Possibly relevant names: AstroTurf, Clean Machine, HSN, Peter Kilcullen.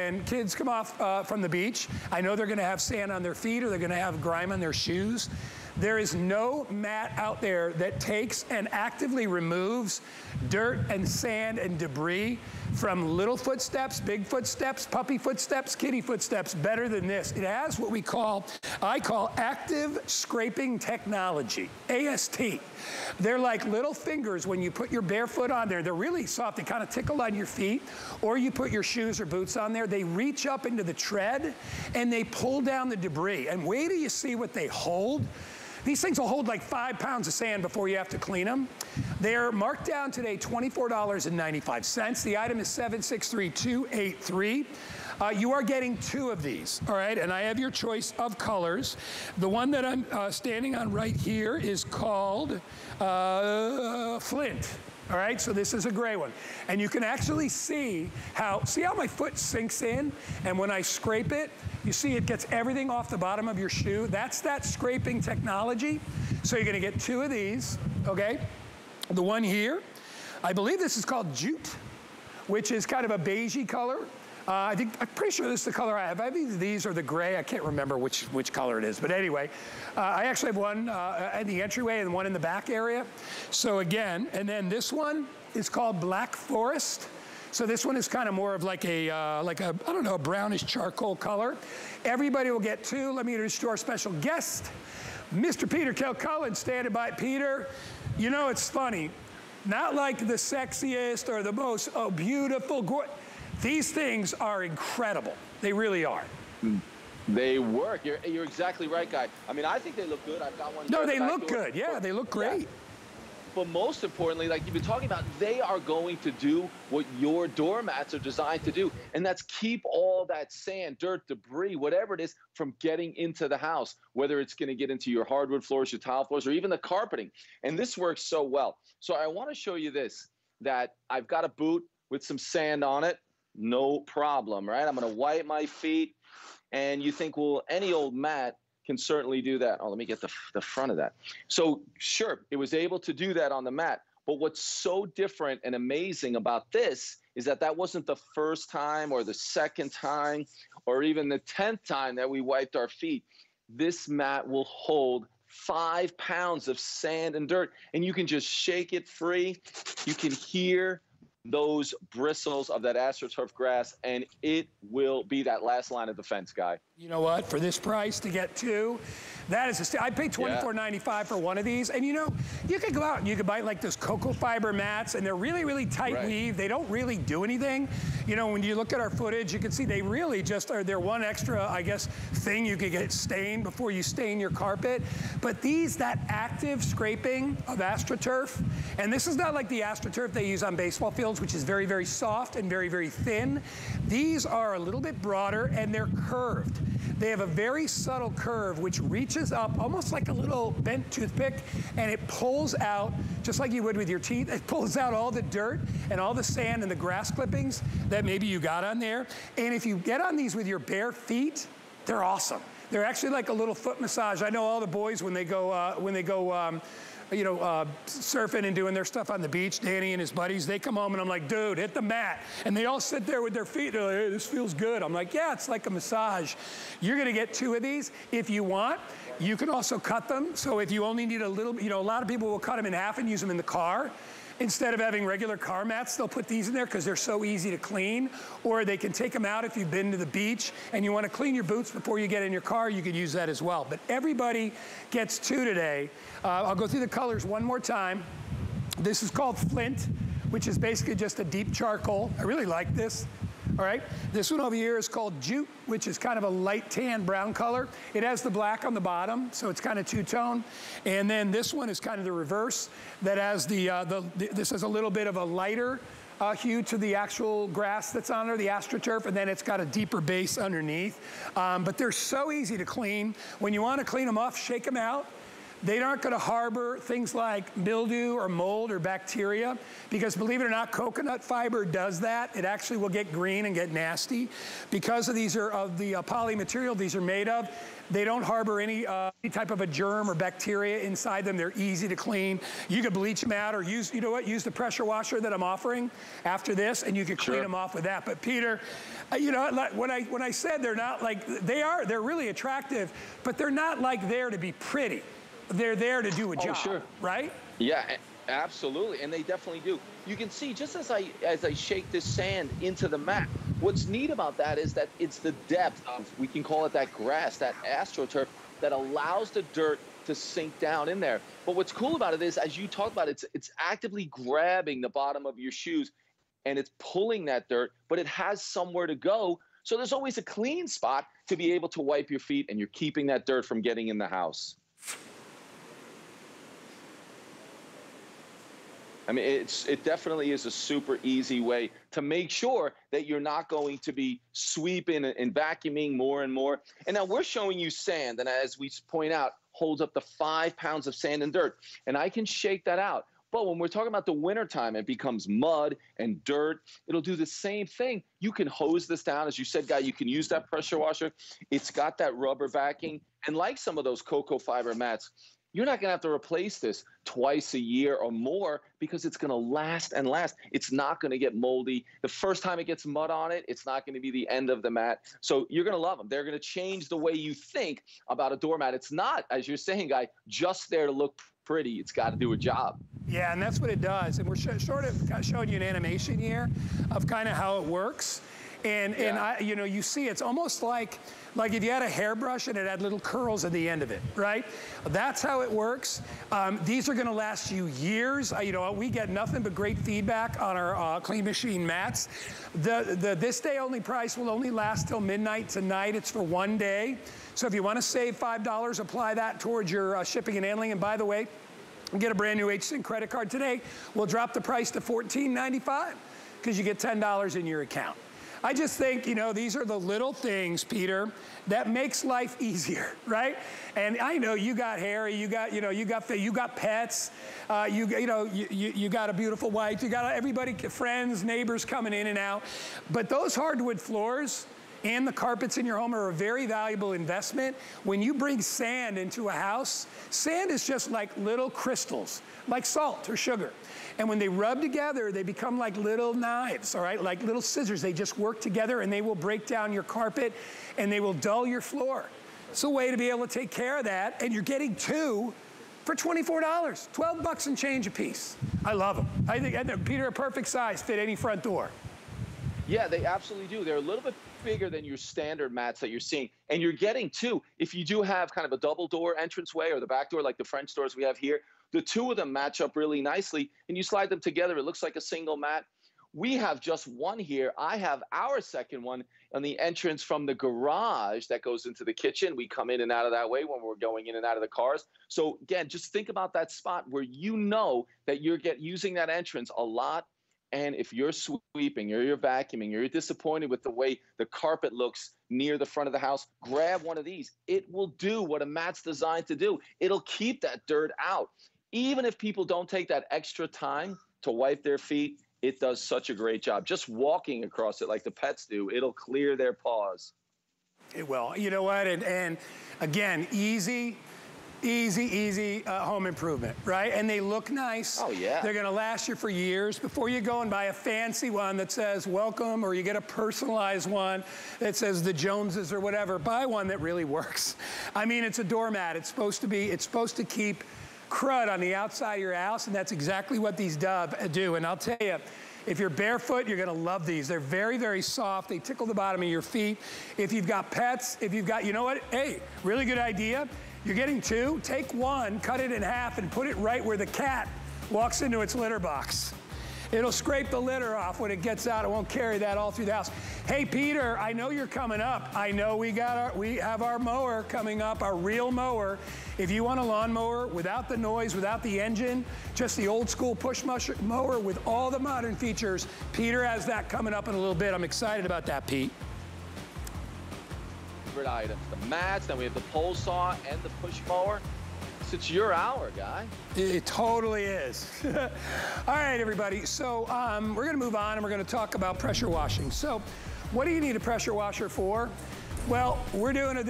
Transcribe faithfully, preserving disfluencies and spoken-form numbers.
And kids come off uh, from the beach. I know they're gonna have sand on their feet or they're gonna have grime on their shoes. There is no mat out there that takes and actively removes dirt and sand and debris from little footsteps, big footsteps, puppy footsteps, kitty footsteps, better than this. It has what we call, I call active scraping technology, A S T. They're like little fingers when you put your bare foot on there. They're really soft, they kind of tickle on your feet, or you put your shoes or boots on there. They reach up into the tread and they pull down the debris. And wait till you see what they hold. These things will hold like five pounds of sand before you have to clean them. They're marked down today twenty-four ninety-five. The item is seven six three two eight three. Uh, you are getting two of these, all right? And I have your choice of colors. The one that I'm uh, standing on right here is called uh, Flint. All right, so this is a gray one. And you can actually see how, see how my foot sinks in? And when I scrape it, you see it gets everything off the bottom of your shoe. That's that scraping technology. So you're gonna get two of these, okay? The one here, I believe this is called Jute, which is kind of a beigey color. Uh, I think, I'm pretty sure this is the color I have. I have either these or the gray. I can't remember which, which color it is. But anyway, uh, I actually have one uh, at the entryway and one in the back area. So again, and then this one is called Black Forest. So this one is kind of more of like a, uh, like a, I don't know, a brownish charcoal color. Everybody will get two. Let me introduce our special guest, Mister Peter Kilcullen, standing by. Peter, you know, it's funny. Not like the sexiest or the most oh, beautiful, gorgeous. These things are incredible. They really are. They work. You're, you're exactly right, Guy. I mean, I think they look good. I've got one. No, they look good. Yeah, they look great. Yeah. But most importantly, like you've been talking about, they are going to do what your doormats are designed to do, and that's keep all that sand, dirt, debris, whatever it is, from getting into the house, whether it's going to get into your hardwood floors, your tile floors, or even the carpeting. And this works so well. So I want to show you this, that I've got a boot with some sand on it. No problem, right? I'm going to wipe my feet. And you think, well, any old mat can certainly do that. Oh, let me get the, the front of that. So, sure, it was able to do that on the mat. But what's so different and amazing about this is that that wasn't the first time or the second time or even the tenth time that we wiped our feet. This mat will hold five pounds of sand and dirt. And you can just shake it free. You can hear those bristles of that AstroTurf grass, and it will be that last line of defense, Guy. You know what? For this price to get two, that is a I paid twenty-four ninety-five yeah. for one of these, and you know, you could go out and you could buy like those cocoa fiber mats, and they're really, really tight right. weave. They don't really do anything. You know, when you look at our footage, you can see they really just are. They're one extra, I guess, thing you could get stained before you stain your carpet. But these, that active scraping of AstroTurf, and this is not like the AstroTurf they use on baseball fields, which is very, very soft and very, very thin. These are a little bit broader, and they're curved. They have a very subtle curve which reaches up almost like a little bent toothpick, and it pulls out, just like you would with your teeth, it pulls out all the dirt and all the sand and the grass clippings that maybe you got on there. And if you get on these with your bare feet, they're awesome. They're actually like a little foot massage. I know all the boys when they go, uh, when they go, um, you know, uh, surfing and doing their stuff on the beach, Danny and his buddies, they come home and I'm like, dude, hit the mat. And they all sit there with their feet, they're like, hey, this feels good. I'm like, yeah, it's like a massage. You're gonna get two of these if you want. You can also cut them. So if you only need a little, you know, a lot of people will cut them in half and use them in the car. Instead of having regular car mats, they'll put these in there because they're so easy to clean. Or they can take them out if you've been to the beach and you want to clean your boots before you get in your car, you can use that as well. But everybody gets two today. Uh, I'll go through the colors one more time. This is called Flint, which is basically just a deep charcoal. I really like this. All right, this one over here is called Jute, which is kind of a light tan brown color. It has the black on the bottom, so it's kind of two-tone. And then this one is kind of the reverse, that has the, uh, the, the this has a little bit of a lighter uh, hue to the actual grass that's on there, the AstroTurf, and then it's got a deeper base underneath. Um, but they're so easy to clean. When you want to clean them off, shake them out. They aren't going to harbor things like mildew or mold or bacteria, because believe it or not, coconut fiber does that. It actually will get green and get nasty. Because of these are of the uh, poly material these are made of, they don't harbor any, uh, any type of a germ or bacteria inside them. They're easy to clean. You could bleach them out, or use, you know what, use the pressure washer that I'm offering after this, and you could clean sure. them off with that. But Peter, uh, you know, when I, when I said they're not like, they are, they're really attractive, but they're not like there to be pretty. They're there to do a oh, job, sure. right? Yeah, absolutely, and they definitely do. You can see, just as I as I shake this sand into the mat, what's neat about that is that it's the depth of, we can call it that grass, that AstroTurf, that allows the dirt to sink down in there. But what's cool about it is, as you talk about it, it's, it's actively grabbing the bottom of your shoes, and it's pulling that dirt, but it has somewhere to go, so there's always a clean spot to be able to wipe your feet, and you're keeping that dirt from getting in the house. I mean, it's, it definitely is a super easy way to make sure that you're not going to be sweeping and vacuuming more and more. And now we're showing you sand, and as we point out, holds up to five pounds of sand and dirt. And I can shake that out. But when we're talking about the wintertime, it becomes mud and dirt. It'll do the same thing. You can hose this down. As you said, Guy, you can use that pressure washer. It's got that rubber backing. And like some of those cocoa fiber mats, you're not going to have to replace this twice a year or more, because it's going to last and last. It's not going to get moldy. The first time it gets mud on it, it's not going to be the end of the mat. So you're going to love them. They're going to change the way you think about a doormat. It's not, as you're saying, Guy, just there to look pretty. It's got to do a job. Yeah, and that's what it does. And we're sh sort of showing you an animation here of kind of how it works. And, yeah. and I, you know, you see it's almost like, like if you had a hairbrush and it had little curls at the end of it, right? That's how it works. Um, these are gonna last you years. Uh, you know, we get nothing but great feedback on our uh, Clean Machine mats. The, the This Day Only price will only last till midnight tonight. It's for one day. So if you wanna save five dollars, apply that towards your uh, shipping and handling. And by the way, get a brand new H S N credit card today. We'll drop the price to fourteen ninety-five, because you get ten dollars in your account. I just think, you know, these are the little things, Peter, that makes life easier, right? And I know you got Harry, you got, you know, you got, you got pets, uh, you, you know, you, you, you got a beautiful wife, you got everybody, friends, neighbors coming in and out. But those hardwood floors and the carpets in your home are a very valuable investment. When you bring sand into a house, sand is just like little crystals, like salt or sugar. And when they rub together, they become like little knives, all right? Like little scissors. They just work together, and they will break down your carpet, and they will dull your floor. It's a way to be able to take care of that, and you're getting two for twenty-four dollars, twelve bucks and change a piece. I love them. I think, and they're, Peter, a perfect size, fit any front door. Yeah, they absolutely do. They're a little bit bigger than your standard mats that you're seeing. And you're getting two. If you do have kind of a double door entranceway or the back door, like the French doors we have here, the two of them match up really nicely, and you slide them together. It looks like a single mat. We have just one here. I have our second one on the entrance from the garage that goes into the kitchen. We come in and out of that way when we're going in and out of the cars. So again, just think about that spot where you know that you're get, using that entrance a lot. And if you're sweeping or you're vacuuming or you're disappointed with the way the carpet looks near the front of the house, grab one of these. It will do what a mat's designed to do. It'll keep that dirt out. Even if people don't take that extra time to wipe their feet, it does such a great job. Just walking across it like the pets do, it'll clear their paws. It will. You know what? And, and again, easy. Easy, easy uh, home improvement, right? And they look nice. Oh, yeah. They're going to last you for years. Before you go and buy a fancy one that says welcome, or you get a personalized one that says the Joneses or whatever, buy one that really works. I mean, it's a doormat. It's supposed to be, it's supposed to keep crud on the outside of your house, and that's exactly what these do. And I'll tell you, if you're barefoot, you're gonna love these. They're very, very soft. They tickle the bottom of your feet. If you've got pets, if you've got, you know what? Hey, really good idea. You're getting two. Take one, cut it in half, and put it right where the cat walks into its litter box. It'll scrape the litter off when it gets out. It won't carry that all through the house. Hey, Peter, I know you're coming up. I know we got our, we have our mower coming up, our real mower. If you want a lawn mower without the noise, without the engine, just the old school push mower with all the modern features, Peter has that coming up in a little bit. I'm excited about that, Pete. Favorite items, the mats, then we have the pole saw and the push mower. guess it's your hour, guy. It totally is. All right, everybody. So um, we're going to move on, and we're going to talk about pressure washing. So what do you need a pressure washer for? Well, we're doing a this